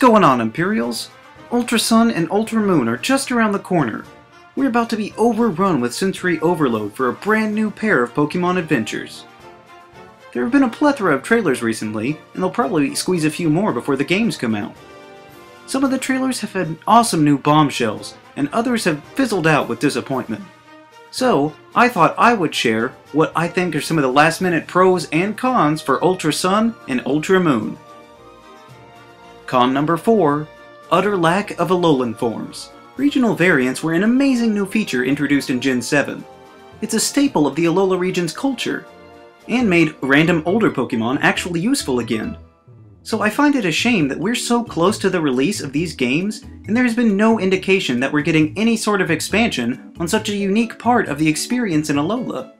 going on, Imperials? Ultra Sun and Ultra Moon are just around the corner. We're about to be overrun with sensory overload for a brand new pair of Pokemon Adventures. There have been a plethora of trailers recently, and they'll probably squeeze a few more before the games come out. Some of the trailers have had awesome new bombshells, and others have fizzled out with disappointment. So, I thought I would share what I think are some of the last-minute pros and cons for Ultra Sun and Ultra Moon. Con number 4. Utter lack of Alolan forms. Regional variants were an amazing new feature introduced in Gen 7. It's a staple of the Alola region's culture, and made random older Pokemon actually useful again. So I find it a shame that we're so close to the release of these games, and there has been no indication that we're getting any sort of expansion on such a unique part of the experience in Alola.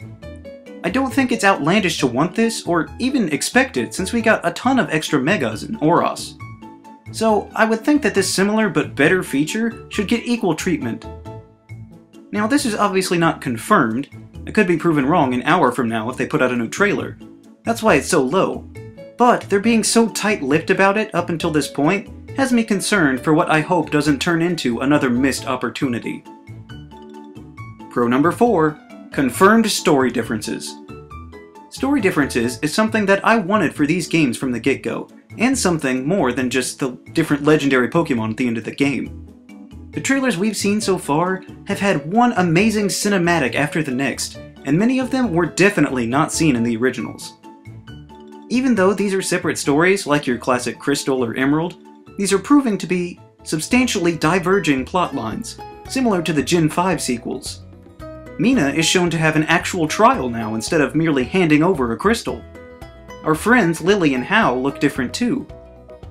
I don't think it's outlandish to want this, or even expect it, since we got a ton of extra Megas in Oros. So I would think that this similar but better feature should get equal treatment. Now this is obviously not confirmed. It could be proven wrong an hour from now if they put out a new trailer. That's why it's so low. But they're being so tight-lipped about it up until this point has me concerned for what I hope doesn't turn into another missed opportunity. Pro number 4. Confirmed story differences. Story differences is something that I wanted for these games from the get-go, and something more than just the different legendary Pokemon at the end of the game. The trailers we've seen so far have had one amazing cinematic after the next, and many of them were definitely not seen in the originals. Even though these are separate stories, like your classic Crystal or Emerald, these are proving to be substantially diverging plotlines, similar to the Gen 5 sequels. Mina is shown to have an actual trial now instead of merely handing over a crystal. Our friends Lillie and Hau look different too.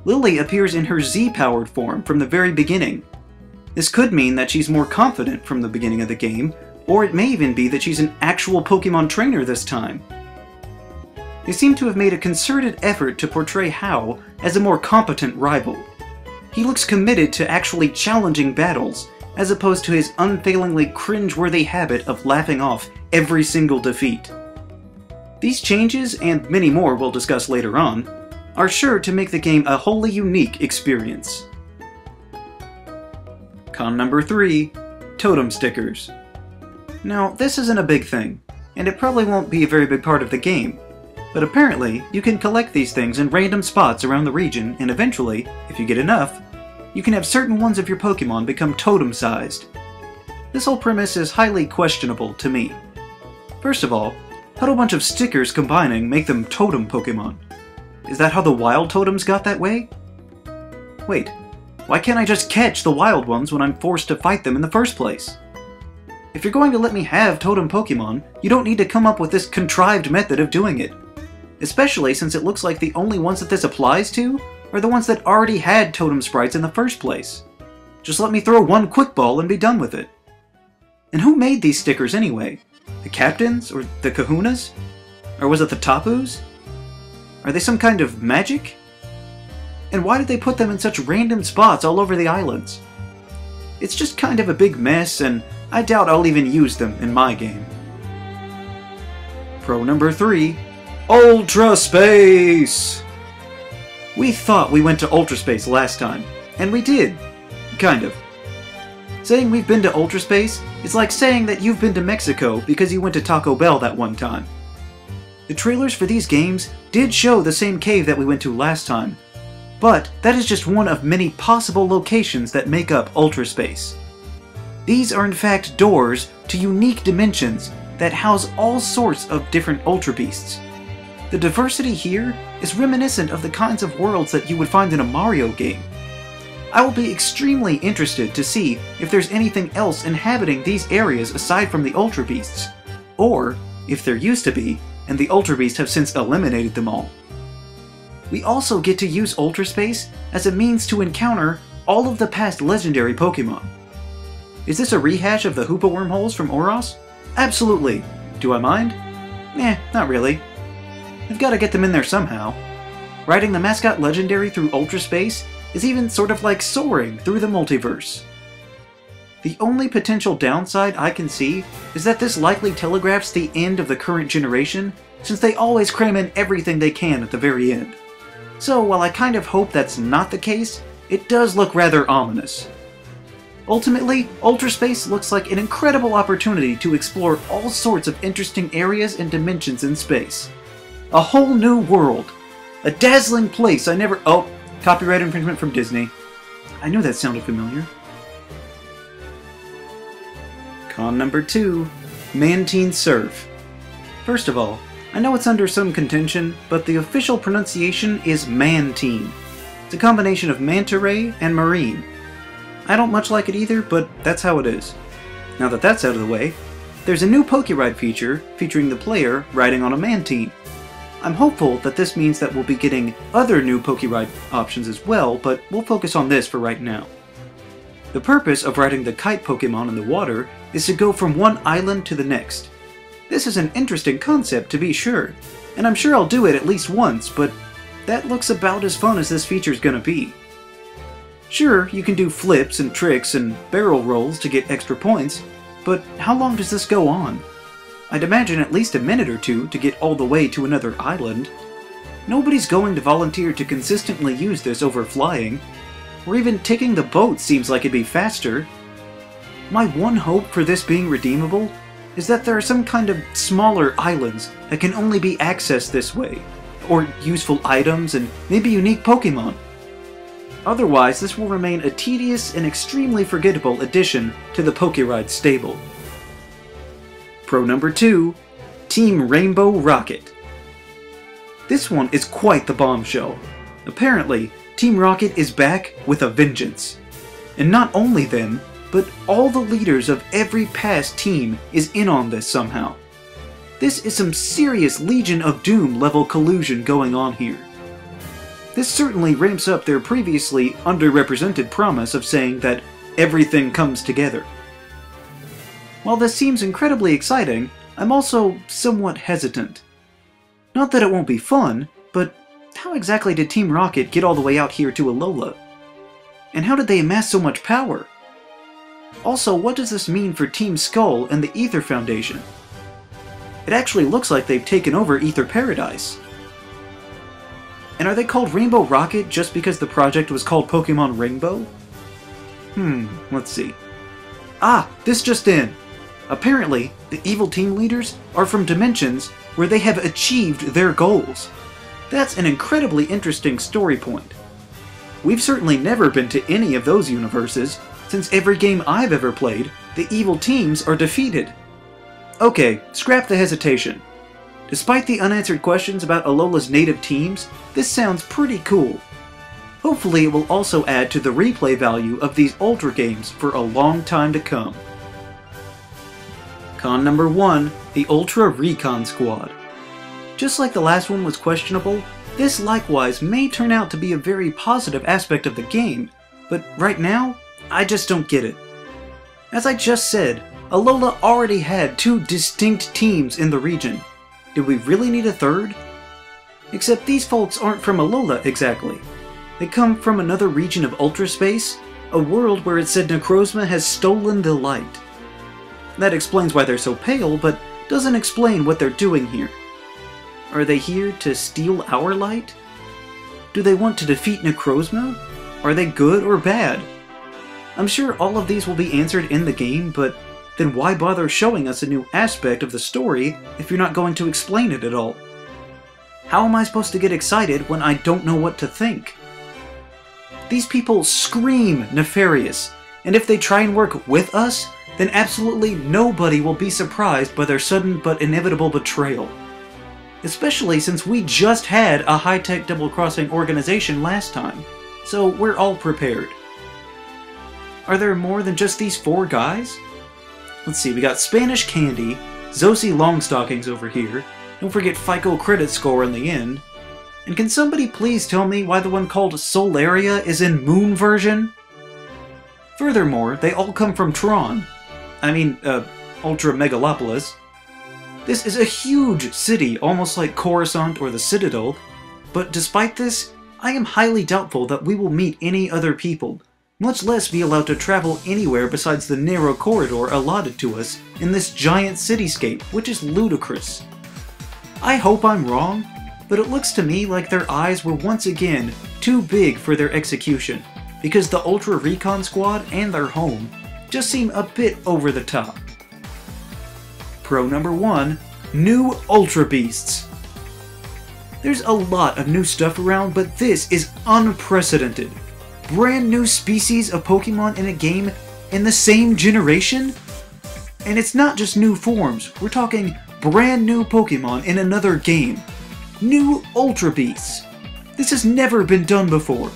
Lillie appears in her Z-powered form from the very beginning. This could mean that she's more confident from the beginning of the game, or it may even be that she's an actual Pokemon trainer this time. They seem to have made a concerted effort to portray Hau as a more competent rival. He looks committed to actually challenging battles, as opposed to his unfailingly cringe-worthy habit of laughing off every single defeat. These changes, and many more we'll discuss later on, are sure to make the game a wholly unique experience. Con number 3. Totem stickers. Now, this isn't a big thing, and it probably won't be a very big part of the game. But apparently, you can collect these things in random spots around the region, and eventually, if you get enough, you can have certain ones of your Pokemon become totem-sized. This whole premise is highly questionable to me. First of all, how do a bunch of stickers combining make them totem Pokemon? Is that how the wild totems got that way? Wait, why can't I just catch the wild ones when I'm forced to fight them in the first place? If you're going to let me have totem Pokemon, you don't need to come up with this contrived method of doing it. Especially since it looks like the only ones that this applies to are the ones that already had totem sprites in the first place. Just let me throw one Quick Ball and be done with it. And who made these stickers anyway? The captains? Or the kahunas? Or was it the tapus? Are they some kind of magic? And why did they put them in such random spots all over the islands? It's just kind of a big mess, and I doubt I'll even use them in my game. Pro number 3. Ultra Space! We thought we went to Ultra Space last time, and we did. Kind of. Saying we've been to Ultra Space is like saying that you've been to Mexico because you went to Taco Bell that one time. The trailers for these games did show the same cave that we went to last time, but that is just one of many possible locations that make up Ultra Space. These are in fact doors to unique dimensions that house all sorts of different Ultra Beasts. The diversity here is reminiscent of the kinds of worlds that you would find in a Mario game. I will be extremely interested to see if there's anything else inhabiting these areas aside from the Ultra Beasts, or if there used to be, and the Ultra Beasts have since eliminated them all. We also get to use Ultra Space as a means to encounter all of the past legendary Pokemon. Is this a rehash of the Hoopa Wormholes from Oros? Absolutely. Do I mind? Not really. I've got to get them in there somehow. Riding the mascot legendary through Ultra Space is even sort of like soaring through the multiverse. The only potential downside I can see is that this likely telegraphs the end of the current generation, since they always cram in everything they can at the very end. So while I kind of hope that's not the case, it does look rather ominous. Ultimately, Ultra Space looks like an incredible opportunity to explore all sorts of interesting areas and dimensions in space. A whole new world. A dazzling place I never... Oh, copyright infringement from Disney. I knew that sounded familiar. Con number 2, Mantine Surf. First of all, I know it's under some contention, but the official pronunciation is Mantine. It's a combination of Manta Ray and Marine. I don't much like it either, but that's how it is. Now that that's out of the way, there's a new Poké Ride feature featuring the player riding on a Mantine. I'm hopeful that this means that we'll be getting other new Poké Ride options as well, but we'll focus on this for right now. The purpose of riding the kite Pokémon in the water is to go from one island to the next. This is an interesting concept to be sure, and I'm sure I'll do it at least once, but that looks about as fun as this feature's gonna be. Sure, you can do flips and tricks and barrel rolls to get extra points, but how long does this go on? I'd imagine at least a minute or two to get all the way to another island. Nobody's going to volunteer to consistently use this over flying, or even taking the boat seems like it'd be faster. My one hope for this being redeemable is that there are some kind of smaller islands that can only be accessed this way, or useful items and maybe unique Pokémon. Otherwise, this will remain a tedious and extremely forgettable addition to the Poké Ride stable. Pro number 2, Team Rainbow Rocket. This one is quite the bombshell. Apparently, Team Rocket is back with a vengeance. And not only them, but all the leaders of every past team is in on this somehow. This is some serious Legion of Doom level collusion going on here. This certainly ramps up their previously underrepresented promise of saying that everything comes together. While this seems incredibly exciting, I'm also somewhat hesitant. Not that it won't be fun, but how exactly did Team Rocket get all the way out here to Alola? And how did they amass so much power? Also, what does this mean for Team Skull and the Ether Foundation? It actually looks like they've taken over Ether Paradise. And are they called Rainbow Rocket just because the project was called Pokemon Rainbow? Let's see. Ah, this just in! Apparently, the evil team leaders are from dimensions where they have achieved their goals. That's an incredibly interesting story point. We've certainly never been to any of those universes, since every game I've ever played, the evil teams are defeated. Okay, scrap the hesitation. Despite the unanswered questions about Alola's native teams, this sounds pretty cool. Hopefully it will also add to the replay value of these Ultra games for a long time to come. Con number 1, the Ultra Recon Squad. Just like the last one was questionable, this likewise may turn out to be a very positive aspect of the game, but right now, I just don't get it. As I just said, Alola already had 2 distinct teams in the region. Did we really need a third? Except these folks aren't from Alola exactly. They come from another region of Ultra Space, a world where it said Necrozma has stolen the light. That explains why they're so pale, but doesn't explain what they're doing here. Are they here to steal our light? Do they want to defeat Necrozma? Are they good or bad? I'm sure all of these will be answered in the game, but then why bother showing us a new aspect of the story if you're not going to explain it at all? How am I supposed to get excited when I don't know what to think? These people scream nefarious, and if they try and work with us, then absolutely nobody will be surprised by their sudden but inevitable betrayal. Especially since we just had a high-tech double-crossing organization last time, so we're all prepared. Are there more than just these 4 guys? Let's see, we got Spanish Candy, Zosie Longstockings over here, don't forget FICO credit score in the end, and can somebody please tell me why the one called Solaria is in Moon version? Furthermore, they all come from Tron. I mean, Ultra Megalopolis. This is a huge city, almost like Coruscant or the Citadel, but despite this, I am highly doubtful that we will meet any other people, much less be allowed to travel anywhere besides the narrow corridor allotted to us in this giant cityscape, which is ludicrous. I hope I'm wrong, but it looks to me like their eyes were once again too big for their execution, because the Ultra Recon Squad and their home just seem a bit over the top. Pro number 1, new Ultra Beasts. There's a lot of new stuff around, but this is unprecedented. Brand new species of Pokemon in a game in the same generation? And it's not just new forms, we're talking brand new Pokemon in another game. New Ultra Beasts. This has never been done before.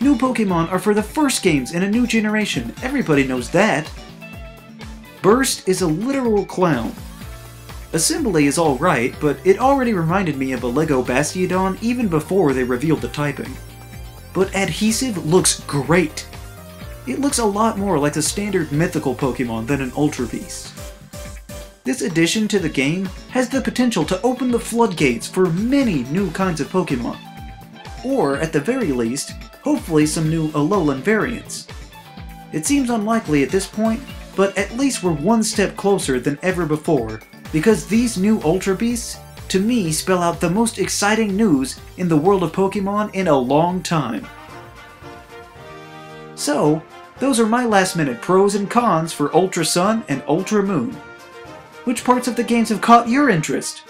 New Pokemon are for the first games in a new generation, everybody knows that. Burst is a literal clown. Assembly is alright, but it already reminded me of a LEGO Bastiodon even before they revealed the typing. But Adhesive looks great. It looks a lot more like the standard mythical Pokemon than an Ultra Beast. This addition to the game has the potential to open the floodgates for many new kinds of Pokemon. Or, at the very least, hopefully some new Alolan variants. It seems unlikely at this point, but at least we're one step closer than ever before, because these new Ultra Beasts, to me, spell out the most exciting news in the world of Pokemon in a long time. So, those are my last-minute pros and cons for Ultra Sun and Ultra Moon. Which parts of the games have caught your interest?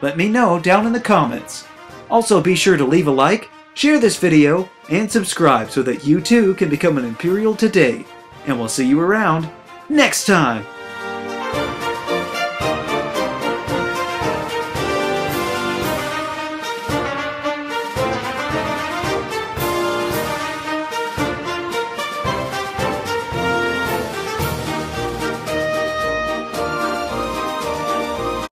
Let me know down in the comments. Also, be sure to leave a like, share this video, and subscribe so that you too can become an Imperial today. And we'll see you around next time!